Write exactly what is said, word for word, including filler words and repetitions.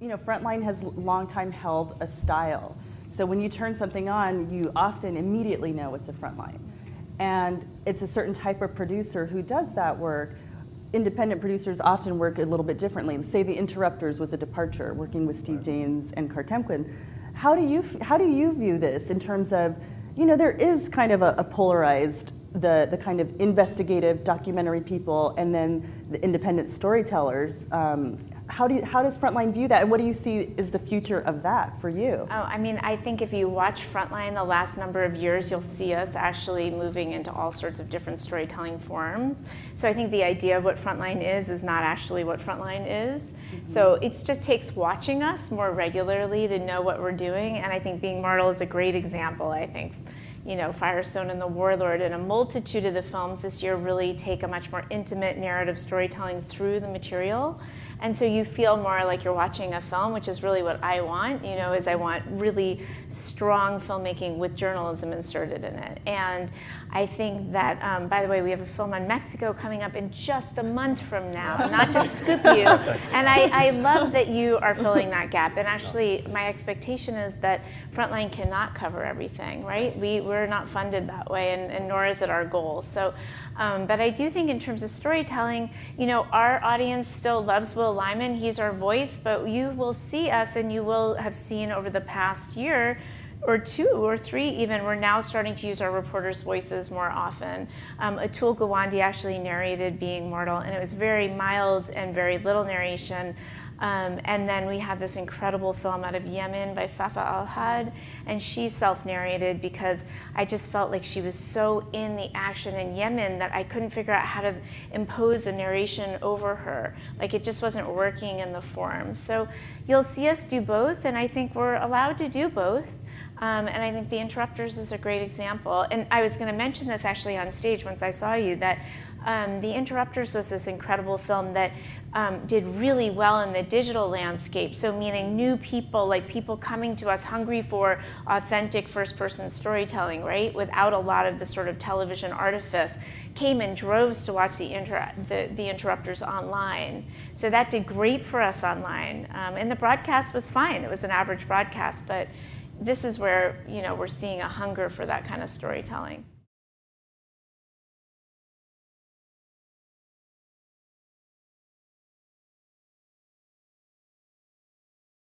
You know, Frontline has long time held a style. So when you turn something on, you often immediately know it's a Frontline. And it's a certain type of producer who does that work. Independent producers often work a little bit differently. Say The Interrupters was a departure, working with Steve James and Kartemquin. How do you how do you view this in terms of, you know, there is kind of a, a polarized, the the kind of investigative documentary people, and then the independent storytellers. Um, How do you, how does Frontline view that, and what do you see is the future of that for you? Oh, I mean, I think if you watch Frontline the last number of years, you'll see us actually moving into all sorts of different storytelling forms. So I think the idea of what Frontline is is not actually what Frontline is. Mm-hmm. So it just takes watching us more regularly to know what we're doing, and I think Being Mortal is a great example, I think. You know, Firestone and the Warlord and a multitude of the films this year really take a much more intimate narrative storytelling through the material. And so you feel more like you're watching a film, which is really what I want, you know, is I want really strong filmmaking with journalism inserted in it. And I think that, um, by the way, we have a film on Mexico coming up in just a month from now, not to scoop you. And I, I love that you are filling that gap. And actually, my expectation is that Frontline cannot cover everything, right? We, we're not funded that way, and, and nor is it our goal. So, um, but I do think in terms of storytelling, you know, our audience still loves Will Lyman, he's our voice, but you will see us, and you will have seen over the past year or two or three even, we're now starting to use our reporters' voices more often. Um, Atul Gawande actually narrated Being Mortal, and it was very mild and very little narration. Um, and then we had this incredible film out of Yemen by Safa Al-Had, and she self-narrated because I just felt like she was so in the action in Yemen that I couldn't figure out how to impose a narration over her. Like, it just wasn't working in the form. So you'll see us do both, and I think we're allowed to do both. Um, and I think The Interrupters is a great example. And I was going to mention this actually on stage once I saw you, that um, The Interrupters was this incredible film that um, did really well in the digital landscape. So meaning new people, like people coming to us hungry for authentic first-person storytelling, right? Without a lot of the sort of television artifice, came in droves to watch The, inter the, the Interrupters online. So that did great for us online. Um, and the broadcast was fine. It was an average broadcast, but this is where, you know, we're seeing a hunger for that kind of storytelling.